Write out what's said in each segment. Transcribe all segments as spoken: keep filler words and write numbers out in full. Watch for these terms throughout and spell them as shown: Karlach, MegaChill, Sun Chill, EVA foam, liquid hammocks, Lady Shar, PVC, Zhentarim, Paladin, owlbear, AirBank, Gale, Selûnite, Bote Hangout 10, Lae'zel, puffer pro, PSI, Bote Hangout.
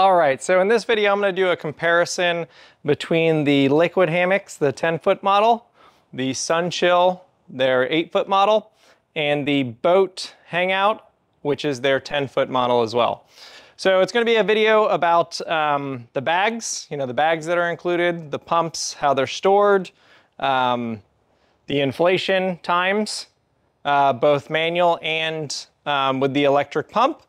All right, so in this video, I'm gonna do a comparison between the liquid hammocks, the ten foot model, the Sun Chill, their eight foot model, and the Bote Hangout, which is their ten foot model as well. So it's gonna be a video about um, the bags, you know, the bags that are included, the pumps, how they're stored, um, the inflation times, uh, both manual and um, with the electric pump,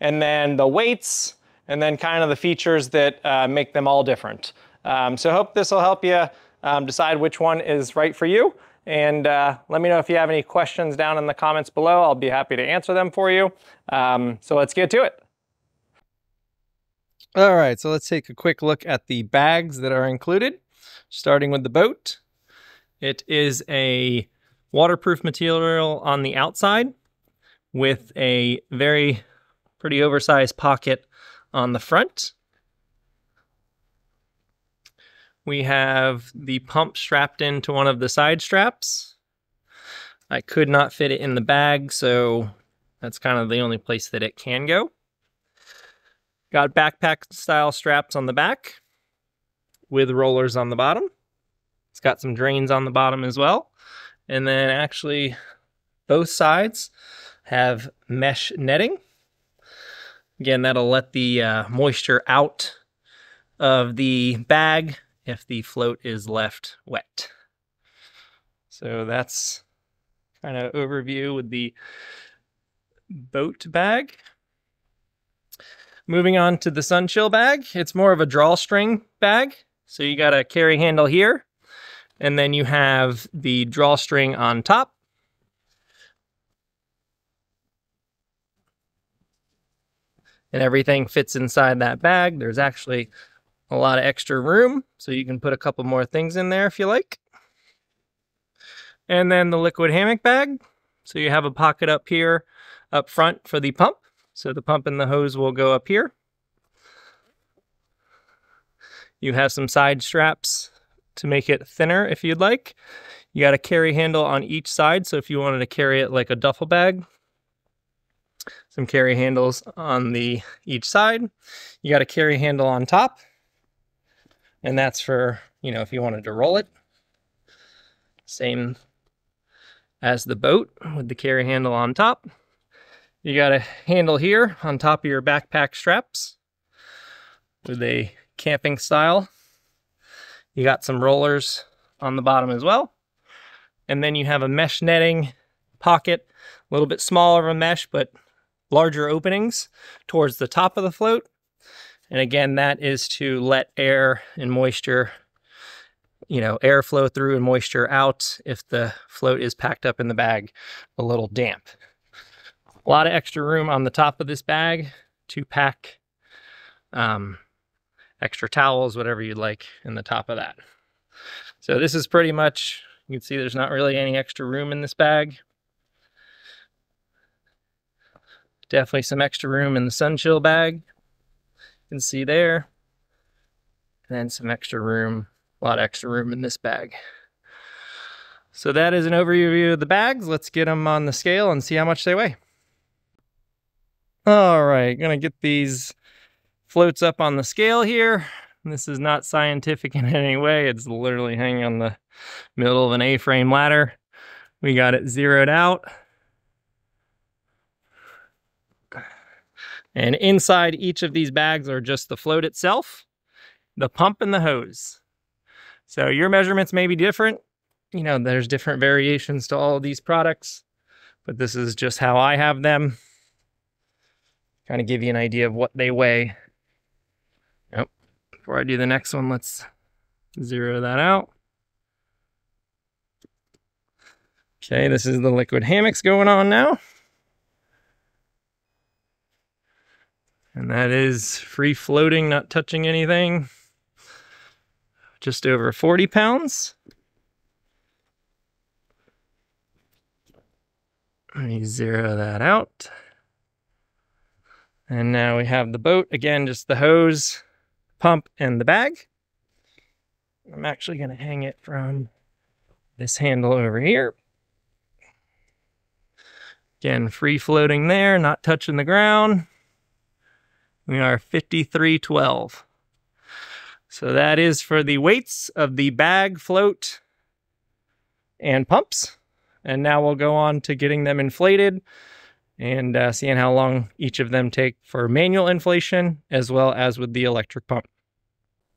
and then the weights, and then kind of the features that uh, make them all different. Um, so I hope this will help you um, decide which one is right for you. And uh, let me know if you have any questions down in the comments below. I'll be happy to answer them for you. Um, so let's get to it. All right, so let's take a quick look at the bags that are included, starting with the Bote. It is a waterproof material on the outside with a very pretty oversized pocket on the front. We have the pump strapped into one of the side straps. I could not fit it in the bag, so that's kind of the only place that it can go. Got backpack style straps on the back with rollers on the bottom. It's got some drains on the bottom as well. And then actually both sides have mesh netting. Again, that'll let the uh, moisture out of the bag if the float is left wet. So that's kind of overview with the Bote bag. Moving on to the Sun Chill bag. It's more of a drawstring bag. So you got a carry handle here, and then you have the drawstring on top. And everything fits inside that bag. There's actually a lot of extra room, so you can put a couple more things in there if you like. And then the liquid hammock bag. So you have a pocket up here, up front for the pump. So the pump and the hose will go up here. You have some side straps to make it thinner if you'd like. You got a carry handle on each side, so if you wanted to carry it like a duffel bag, some carry handles on the each side. You got a carry handle on top, and that's for, you know, if you wanted to roll it. Same as the Bote with the carry handle on top. You got a handle here on top of your backpack straps with a camping style. You got some rollers on the bottom as well. And then you have a mesh netting pocket, a little bit smaller of a mesh, but larger openings towards the top of the float. And again, that is to let air and moisture, you know, air flow through and moisture out if the float is packed up in the bag a little damp. A lot of extra room on the top of this bag to pack um, extra towels, whatever you'd like in the top of that. So this is pretty much, you can see there's not really any extra room in this bag. Definitely some extra room in the Sun Chill bag. You can see there. And then some extra room, a lot of extra room in this bag. So that is an overview of the bags. Let's get them on the scale and see how much they weigh. All right, gonna get these floats up on the scale here. This is not scientific in any way. It's literally hanging on the middle of an A-frame ladder. We got it zeroed out. And inside each of these bags are just the float itself, the pump, and the hose. So your measurements may be different. You know, there's different variations to all of these products, but this is just how I have them. Kind of give you an idea of what they weigh. Yep. Before I do the next one, let's zero that out. Okay, this is the liquid hammocks going on now. And that is free floating, not touching anything. Just over forty pounds. Let me zero that out. And now we have the Bote. Again, just the hose, pump, and the bag. I'm actually gonna hang it from this handle over here. Again, free floating there, not touching the ground. We are fifty-three twelve. So that is for the weights of the bag, float, and pumps. And now we'll go on to getting them inflated and uh, seeing how long each of them take for manual inflation as well as with the electric pump.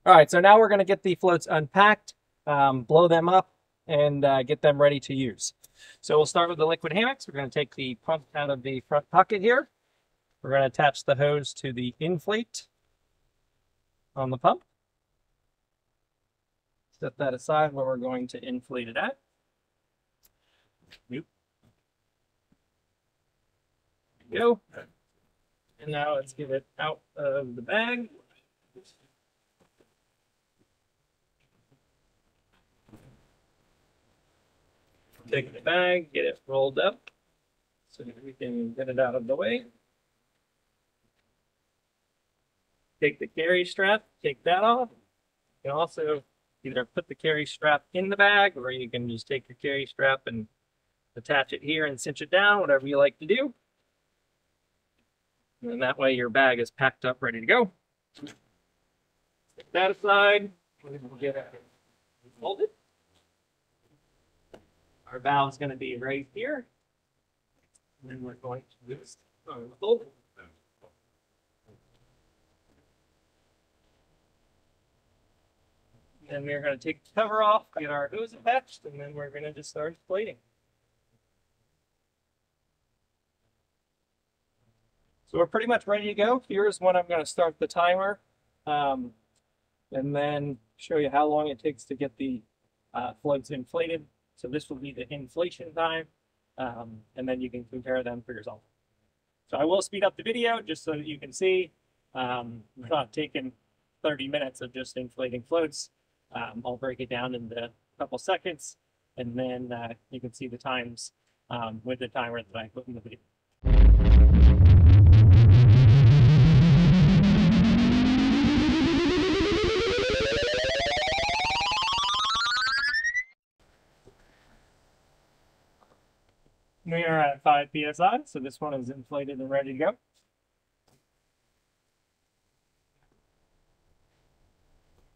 All right, so now we're gonna get the floats unpacked, um, blow them up, and uh, get them ready to use. So we'll start with the liquid hammocks. We're gonna take the pump out of the front pocket here. We're gonna attach the hose to the inflate on the pump. Set that aside where we're going to inflate it at. Nope. There we go. And now let's get it out of the bag. Take the bag, get it rolled up so that we can get it out of the way. Take the carry strap, take that off. You can also either put the carry strap in the bag, or you can just take your carry strap and attach it here and cinch it down, whatever you like to do. And that way your bag is packed up, ready to go. Take that aside, we'll get it folded. Our valve is going to be right here, and then we're going to just fold it. Then we're going to take the cover off, get our hose attached, and then we're going to just start inflating. So we're pretty much ready to go. Here's when I'm going to start the timer, um, and then show you how long it takes to get the uh, floats inflated. So this will be the inflation time, um, and then you can compare them for yourself. So I will speed up the video just so that you can see. Um, we're not taking thirty minutes of just inflating floats. Um, I'll break it down in a couple seconds, and then uh, you can see the times um, with the timer that I put in the video. We are at five P S I, so this one is inflated and ready to go.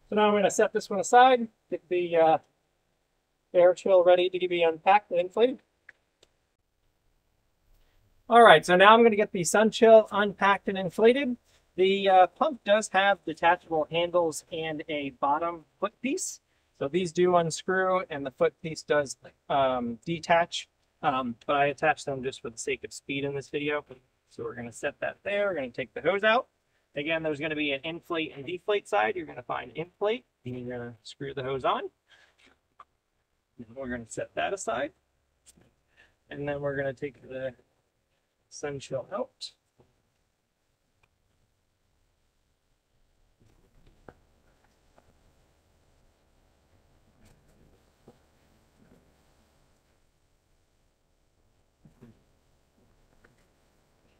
So now I'm going to set this one aside, get the uh, air chill ready to be unpacked and inflated. All right, so now I'm going to get the Sun Chill unpacked and inflated. The uh, pump does have detachable handles and a bottom foot piece. So these do unscrew, and the foot piece does um, detach. Um, but I attached them just for the sake of speed in this video. So we're going to set that there. We're going to take the hose out. Again, there's going to be an inflate and deflate side. You're going to find inflate, and you're going to screw the hose on. And we're going to set that aside. And then we're going to take the Sun Chill out.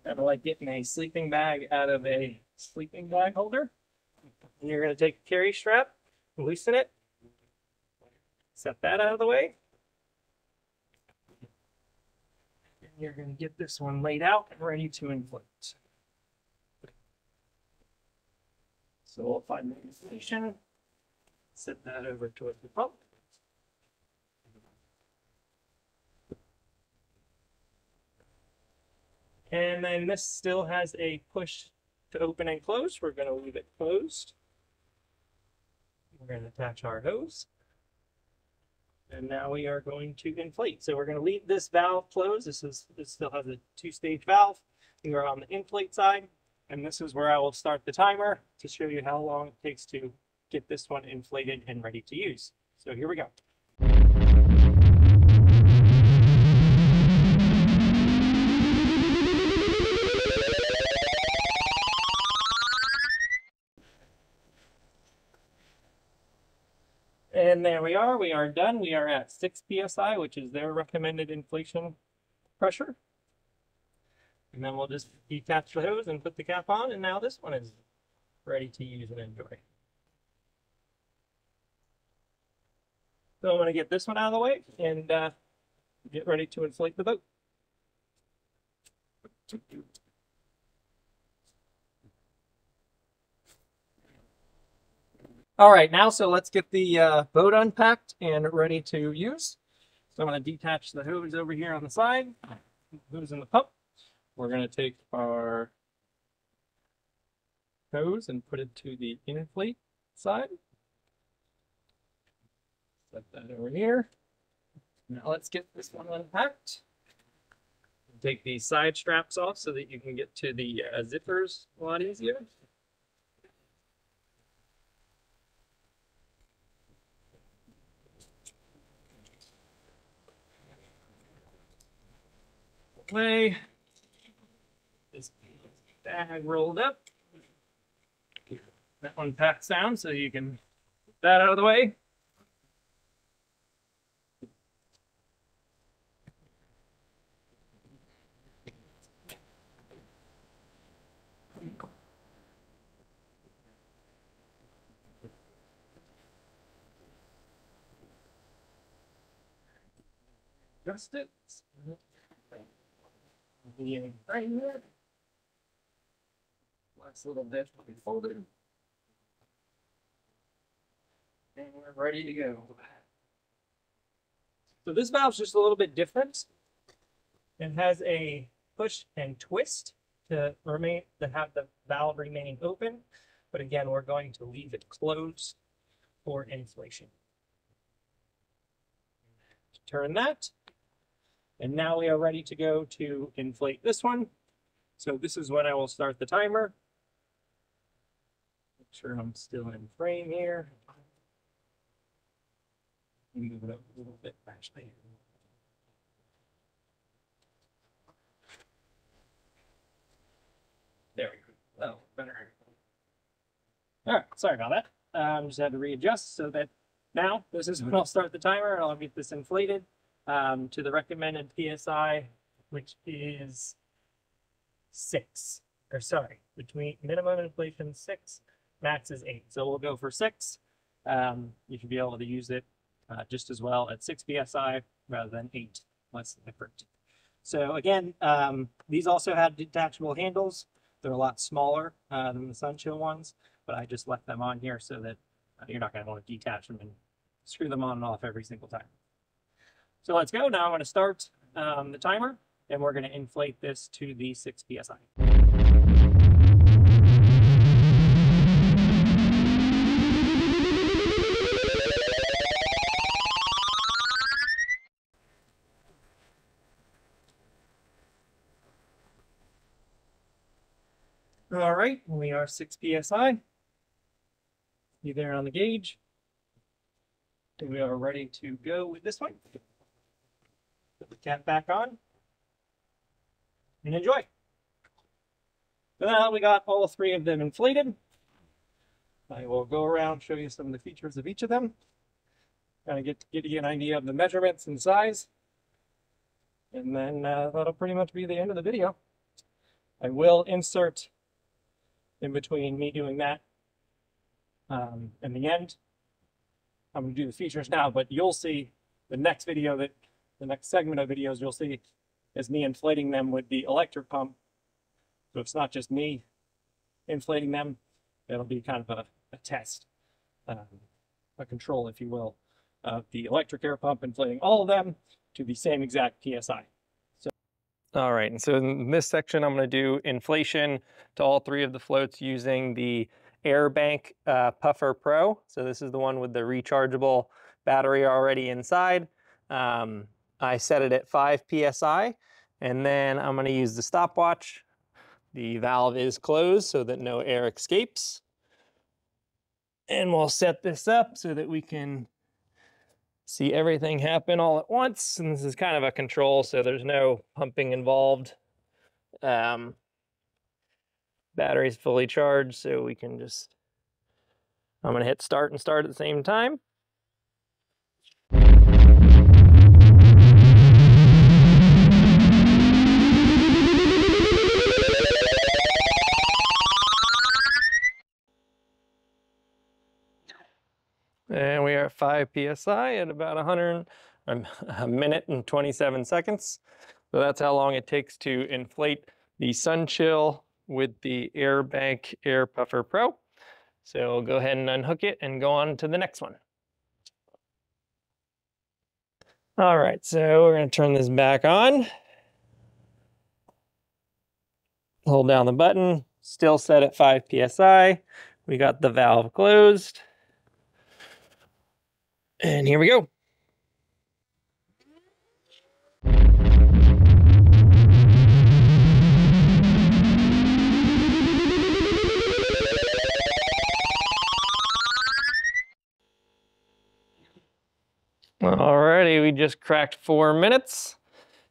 Kind of like getting a sleeping bag out of a sleeping bag holder. And you're going to take a carry strap, loosen it, set that out of the way. And you're going to get this one laid out and ready to inflate. So we'll find the inflation, set that over towards the pump. And then this still has a push to open and close. We're going to leave it closed. We're going to attach our hose. And now we are going to inflate. So we're going to leave this valve closed. This is this still has a two-stage valve. We are on the inflate side. And this is where I will start the timer to show you how long it takes to get this one inflated and ready to use. So here we go. And there we are, we are done. We are at six P S I, which is their recommended inflation pressure. And then we'll just detach the hose and put the cap on, and now this one is ready to use and enjoy. So I'm going to get this one out of the way and uh, get ready to inflate the boat. All right, now so let's get the uh, boat unpacked and ready to use. So I'm going to detach the hose over here on the side, hose in the pump. We're going to take our hose and put it to the inflate side. Set that over here. Now let's get this one unpacked. Take the side straps off so that you can get to the uh, zippers a lot easier. Way. This bag rolled up. That one packs down so you can get that out of the way. Just it. Right here. Last little bit will be folded. And we're ready to go. So this valve's just a little bit different. It has a push and twist to remain to have the valve remaining open. But again, we're going to leave it closed for inflation. Turn that. And now we are ready to go to inflate this one. So this is when I will start the timer. Make sure I'm still in frame here. Move it up a little bit, actually. There we go. Oh, better. All right, sorry about that. Um, just had to readjust so that now this is when I'll start the timer and I'll get this inflated. Um, to the recommended P S I, which is six, or sorry, between minimum inflation six, max is eight. So we'll go for six. Um, you should be able to use it uh, just as well at six P S I rather than eight, less effort. So again, um, these also had detachable handles. They're a lot smaller uh, than the Sun Chill ones, but I just left them on here so that uh, you're not going to want to detach them and screw them on and off every single time. So let's go. Now I'm going to start um, the timer, and we're going to inflate this to the six P S I. All right, we are six P S I. You there on the gauge. And we are ready to go with this one. Put the cap back on and enjoy. So now we got all three of them inflated. I will go around, show you some of the features of each of them, kind of get get you an idea of the measurements and size, and then uh, that'll pretty much be the end of the video. I will insert in between me doing that um, in the end. I'm going to do the features now, but you'll see the next video that. The next segment of videos you'll see is me inflating them with the electric pump. So it's not just me inflating them. It'll be kind of a, a test, um, a control, if you will, of the electric air pump inflating all of them to the same exact P S I. So, all right, and so in this section, I'm going to do inflation to all three of the floats using the AirBank uh, Puffer Pro. So this is the one with the rechargeable battery already inside. Um, I set it at five P S I, and then I'm going to use the stopwatch. The valve is closed so that no air escapes. And we'll set this up so that we can see everything happen all at once. And this is kind of a control, so there's no pumping involved. Um, battery's fully charged, so we can just, I'm going to hit start and start at the same time. And we are at five P S I at about one hundred, um, a minute and twenty-seven seconds. So that's how long it takes to inflate the Sun Chill with the AirBank Air Puffer Pro. So go ahead and unhook it and go on to the next one. All right, so we're going to turn this back on. Hold down the button, still set at five P S I. We got the valve closed. And here we go. Alrighty, we just cracked four minutes.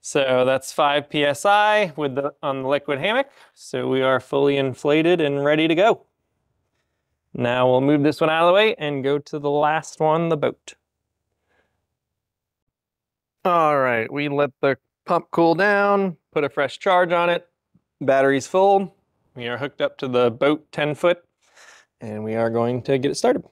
So that's five P S I with the, on the liquid hammock. So we are fully inflated and ready to go. Now we'll move this one out of the way and go to the last one, the boat. All right, we let the pump cool down, put a fresh charge on it. Battery's full. We are hooked up to the boat ten foot and we are going to get it started.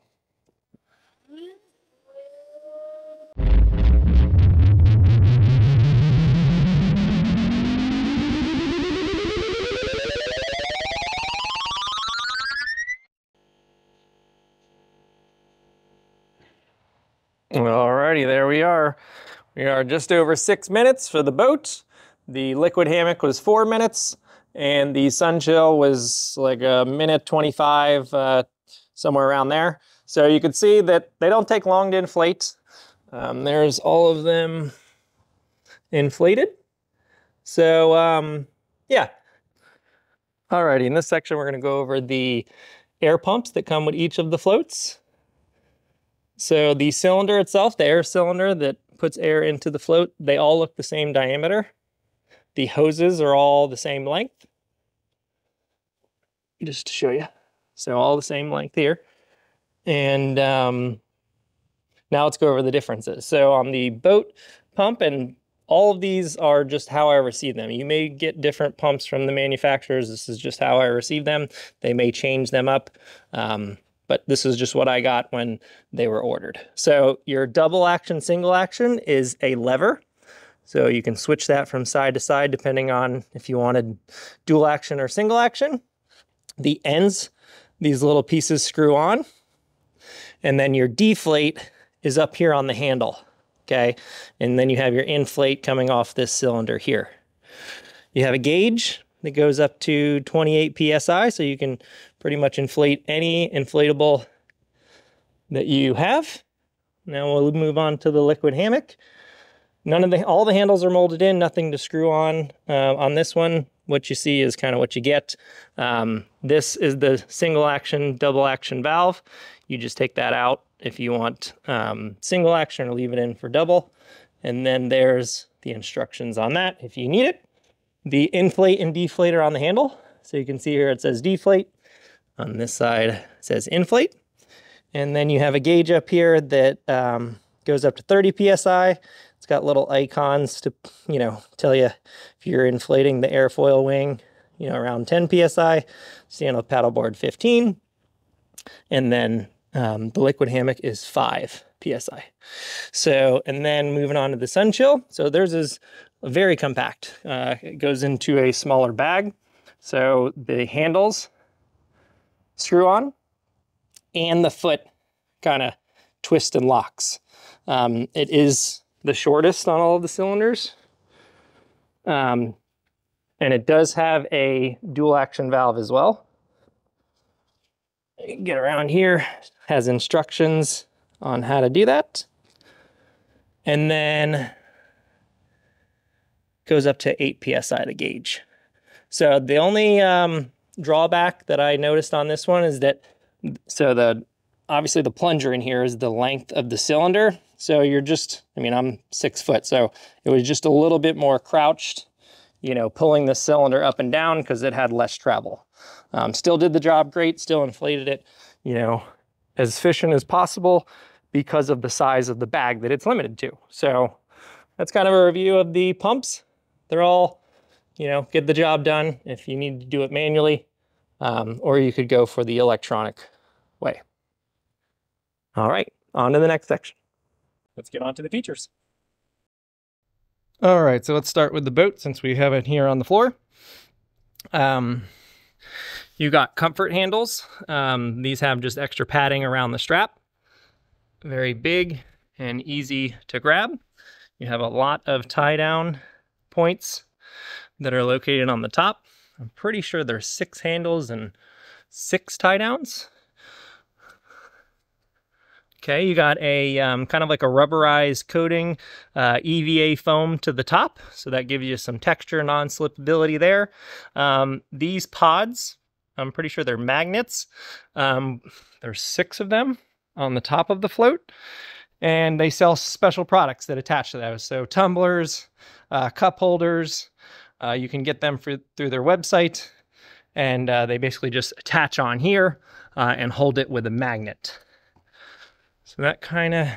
Alrighty, there we are. We are just over six minutes for the boat. The liquid hammock was four minutes, and the Sun Chill was like a minute twenty-five, uh, somewhere around there. So you can see that they don't take long to inflate. Um, there's all of them inflated. So um, yeah. Alrighty, in this section we're going to go over the air pumps that come with each of the floats. So the cylinder itself, the air cylinder that puts air into the float, they all look the same diameter. The hoses are all the same length. Just to show you. So all the same length here. And um, now let's go over the differences. So on the boat pump, and all of these are just how I receive them. You may get different pumps from the manufacturers. This is just how I receive them. They may change them up. Um, but this is just what I got when they were ordered. So your double action, single action is a lever. So you can switch that from side to side, depending on if you wanted dual action or single action. The ends, these little pieces screw on. And then your deflate is up here on the handle, okay? And then you have your inflate coming off this cylinder here. You have a gauge that goes up to twenty-eight P S I, so you can pretty much inflate any inflatable that you have. Now we'll move on to the liquid hammock. None of the, all the handles are molded in, nothing to screw on. Uh, on this one, what you see is kind of what you get. Um, this is the single action, double action valve. You just take that out if you want um, single action or leave it in for double. And then there's the instructions on that if you need it. The inflate and deflate are on the handle. So you can see here it says deflate. On this side it says inflate. And then you have a gauge up here that um, goes up to thirty P S I. It's got little icons to, you know, tell you if you're inflating the airfoil wing, you know, around ten P S I, stand with paddleboard fifteen. And then um, the liquid hammock is five P S I. So, and then moving on to the Sun Chill. So theirs is very compact. Uh, it goes into a smaller bag. So the handles screw on and the foot kind of twists and locks. Um, it is the shortest on all of the cylinders. Um, and it does have a dual action valve as well. You can get around here, has instructions on how to do that. And then goes up to eight P S I to gauge. So the only um, drawback that I noticed on this one is that, so the obviously the plunger in here is the length of the cylinder. So you're just, I mean, I'm six foot, so it was just a little bit more crouched, you know, pulling the cylinder up and down because it had less travel. Um, still did the job great, still inflated it, you know, as efficient as possible because of the size of the bag that it's limited to. So that's kind of a review of the pumps. They're all, you know, get the job done if you need to do it manually, um, or you could go for the electronic way. All right, on to the next section. Let's get on to the features. All right, so let's start with the boat since we have it here on the floor. Um, You got comfort handles. Um, these have just extra padding around the strap. Very big and easy to grab. You have a lot of tie down points that are located on the top. I'm pretty sure there's six handles and six tie downs. Okay, you got a um, kind of like a rubberized coating, uh, E V A foam to the top. So that gives you some texture, non-slippability there. Um, these pods, I'm pretty sure they're magnets. Um, there's six of them on the top of the float. And they sell special products that attach to those. So tumblers, uh, cup holders, uh, you can get them for, through their website. And uh, they basically just attach on here uh, and hold it with a magnet. So that kind of,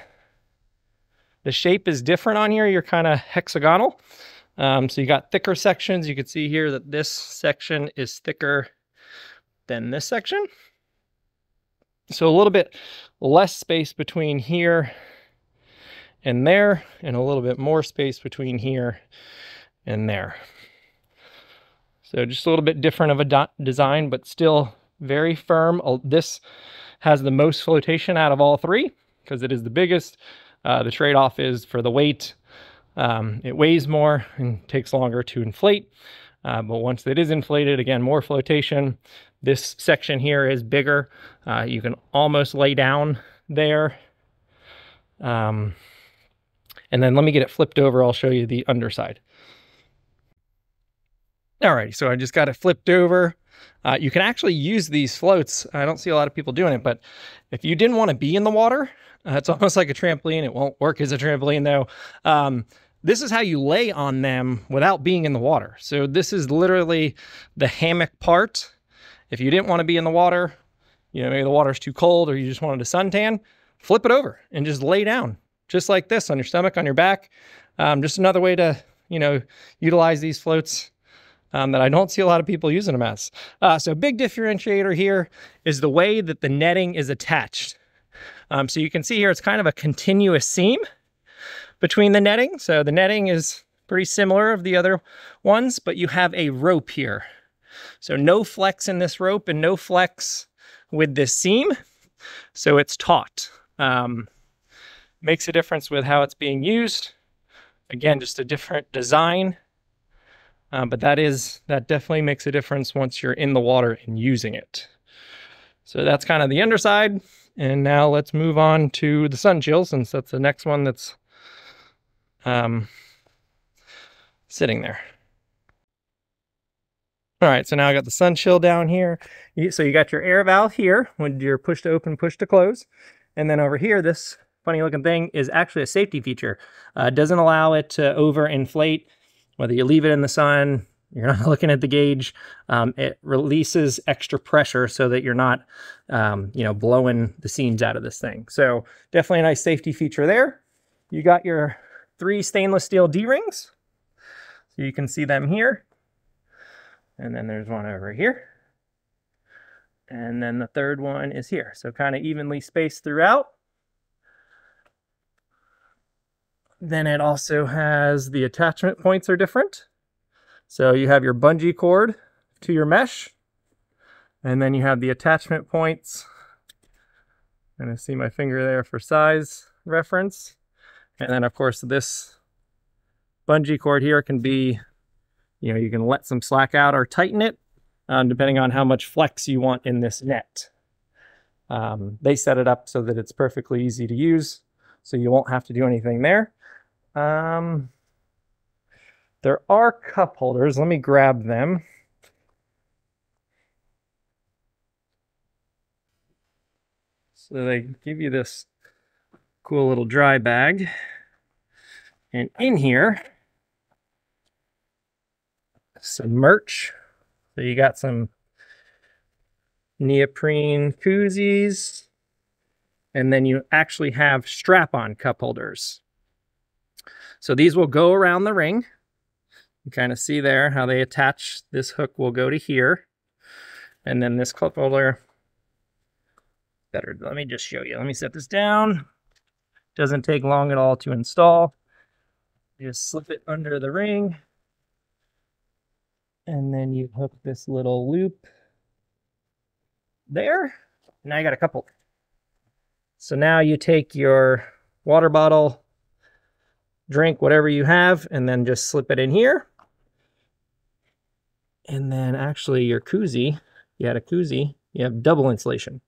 the shape is different on here. You're kind of hexagonal. Um, so you got thicker sections. You can see here that this section is thicker than this section. So a little bit less space between here and there, and a little bit more space between here and there. So just a little bit different of a design, but still very firm. This has the most flotation out of all three, because it is the biggest. Uh, the trade-off is for the weight. Um, it weighs more and takes longer to inflate. Uh, but once it is inflated, again, more flotation. This section here is bigger. Uh, you can almost lay down there. Um, and then let me get it flipped over. I'll show you the underside. Alrighty, so I just got it flipped over. Uh, you can actually use these floats. I don't see a lot of people doing it, but if you didn't want to be in the water, uh, it's almost like a trampoline. It won't work as a trampoline though. Um, this is how you lay on them without being in the water. So this is literally the hammock part. If you didn't want to be in the water, you know, maybe the water's too cold or you just wanted a suntan, flip it over and just lay down just like this on your stomach, on your back. Um, just another way to, you know, utilize these floats. Um, that I don't see a lot of people using them as. Uh, so big differentiator here is the way that the netting is attached. Um, so you can see here, it's kind of a continuous seam between the netting. So the netting is pretty similar of the other ones, but you have a rope here. So no flex in this rope and no flex with this seam. So it's taut. Um, makes a difference with how it's being used. Again, just a different design. Uh, but that is, that definitely makes a difference once you're in the water and using it. So that's kind of the underside. And now let's move on to the Sun Chill, since that's the next one that's um, sitting there. All right, so now I got the Sun Chill down here. So you got your air valve here when you're push to open, push to close. And then over here, this funny looking thing is actually a safety feature. Uh, doesn't allow it to over inflate. Whether you leave it in the sun, you're not looking at the gauge, um, it releases extra pressure so that you're not, um, you know, blowing the seams out of this thing. So definitely a nice safety feature there. You got your three stainless steel D-rings. So you can see them here. And then there's one over here. And then the third one is here. So kind of evenly spaced throughout. Then it also has the attachment points are different. So you have your bungee cord to your mesh, and then you have the attachment points. I'm gonna see my finger there for size reference. And then of course this bungee cord here can be, you know, you can let some slack out or tighten it um, depending on how much flex you want in this net. Um, they set it up so that it's perfectly easy to use. So you won't have to do anything there. Um, there are cup holders. Let me grab them. So they give you this cool little dry bag. And in here, some merch. So you got some neoprene koozies. And then you actually have strap-on cup holders. So these will go around the ring. You kind of see there how they attach. This hook will go to here. And then this cup holder, better, let me just show you. Let me set this down. Doesn't take long at all to install. You just slip it under the ring. And then you hook this little loop there. Now you got a couple. So now you take your water bottle, drink whatever you have, and then just slip it in here. And then actually your koozie, you had a koozie, you have double insulation.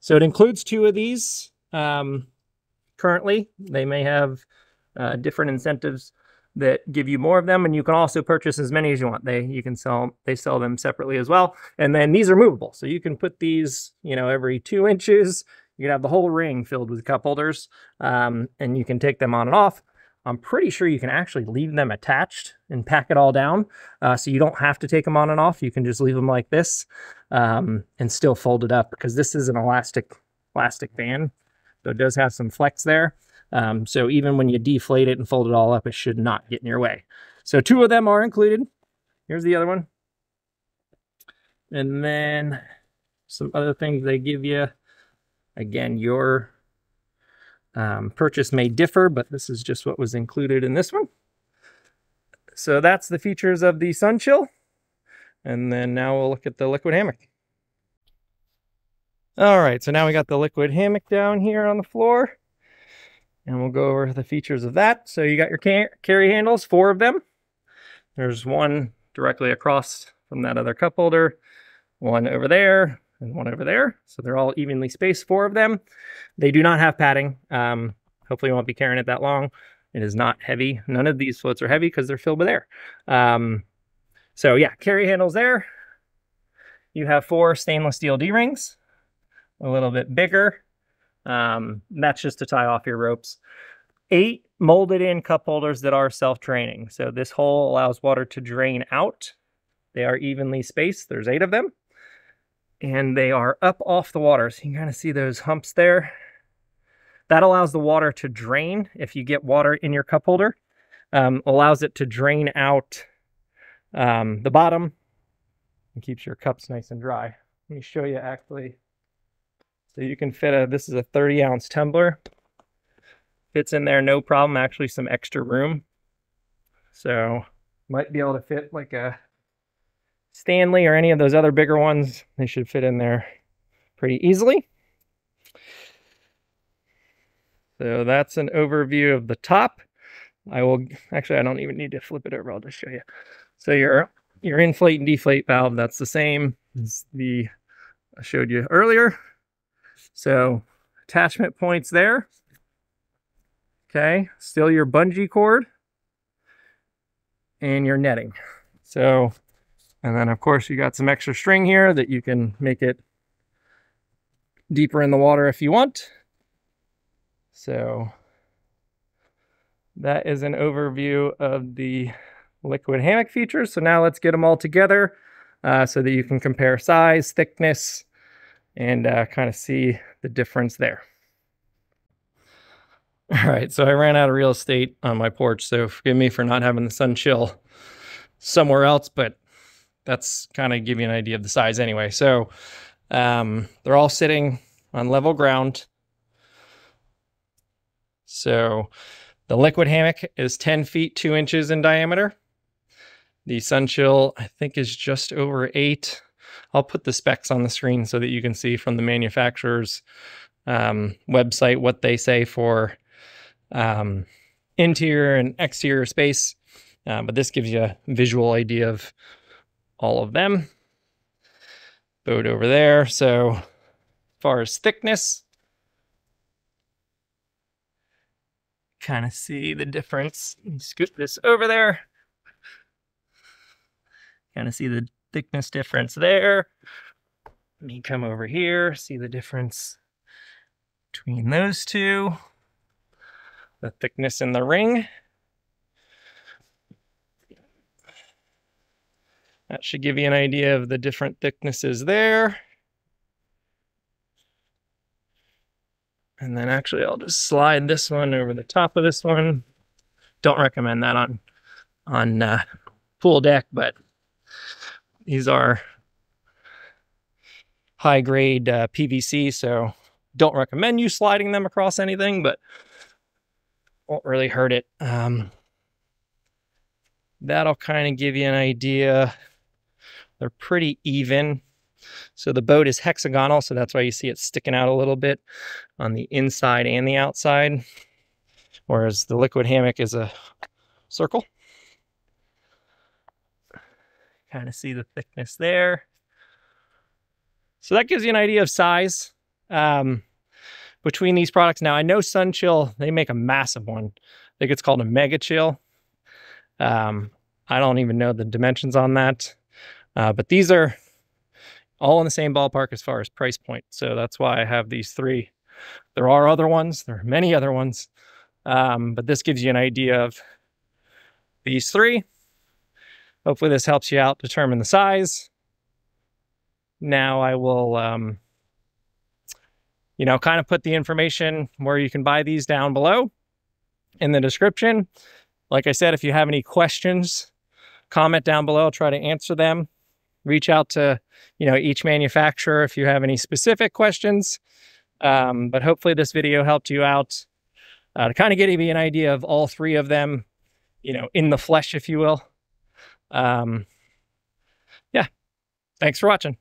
So it includes two of these. Um, currently, they may have uh, different incentives that give you more of them, and you can also purchase as many as you want. They you can sell they sell them separately as well. And then these are movable, so you can put these, you know, every two inches. You can have the whole ring filled with cup holders, um, and you can take them on and off. I'm pretty sure you can actually leave them attached and pack it all down, uh, so you don't have to take them on and off. You can just leave them like this um, and still fold it up, because this is an elastic plastic band, so it does have some flex there. Um, so even when you deflate it and fold it all up, it should not get in your way. So two of them are included. Here's the other one. And then some other things they give you. Again, your Um, purchase may differ, but this is just what was included in this one. So that's the features of the Sun Chill. And then now we'll look at the liquid hammock. All right, so now we got the liquid hammock down here on the floor, and we'll go over the features of that. So you got your car carry handles, four of them. There's one directly across from that other cup holder, one over there, and one over there. So they're all evenly spaced, four of them. They do not have padding. Um, hopefully you won't be carrying it that long. It is not heavy. None of these floats are heavy because they're filled with air. Um, so yeah, carry handles there. You have four stainless steel D-rings, a little bit bigger. Um, that's just to tie off your ropes. Eight molded in cup holders that are self-draining. So this hole allows water to drain out. They are evenly spaced. There's eight of them. And they are up off the water. So you can kind of see those humps there. That allows the water to drain. If you get water in your cup holder, um, allows it to drain out um, the bottom and keeps your cups nice and dry. Let me show you actually. So you can fit a, this is a thirty ounce tumbler. Fits in there, no problem. Actually some extra room. So might be able to fit like a Stanley or any of those other bigger ones. They should fit in there pretty easily. So that's an overview of the top. I will actually, I don't even need to flip it over. I'll just show you. So your your inflate and deflate valve, that's the same as the I showed you earlier. So attachment points there. Okay, still your bungee cord and your netting. So and then, of course, you got some extra string here that you can make it deeper in the water if you want. So that is an overview of the liquid hammock features. So now let's get them all together uh, so that you can compare size, thickness, and uh, kind of see the difference there. All right, so I ran out of real estate on my porch, so forgive me for not having the Sun Chill somewhere else, but that's kind of give you an idea of the size anyway. So um, they're all sitting on level ground. So the liquid hammock is ten feet, two inches in diameter. The Sun Chill, I think, is just over eight. I'll put the specs on the screen so that you can see from the manufacturer's um, website what they say for um, interior and exterior space. Uh, but this gives you a visual idea of all of them. Boat over there. So as far as thickness, kind of see the difference. Let me scoot this over there. Kind of see the thickness difference there. Let me come over here, see the difference between those two. The thickness in the ring. That should give you an idea of the different thicknesses there. And then actually I'll just slide this one over the top of this one. Don't recommend that on, on uh, pool deck, but these are high grade uh, P V C, so don't recommend you sliding them across anything, but won't really hurt it. Um, that'll kind of give you an idea. They're pretty even. So the Bote is hexagonal, so that's why you see it sticking out a little bit on the inside and the outside, whereas the liquid hammock is a circle. Kind of see the thickness there. So that gives you an idea of size um, between these products. Now I know Sun Chill, they make a massive one. I think it's called a MegaChill. Um, I don't even know the dimensions on that, uh, but these are all in the same ballpark as far as price point. So that's why I have these three. There are other ones. There are many other ones, um, but this gives you an idea of these three. Hopefully this helps you out determine the size. Now I will, um, you know, kind of put the information where you can buy these down below in the description. Like I said, if you have any questions, comment down below. I'll try to answer them. Reach out to, you know, each manufacturer if you have any specific questions. Um, but hopefully this video helped you out uh, to kind of get you an idea of all three of them, you know, in the flesh, if you will. Um, yeah. Thanks for watching.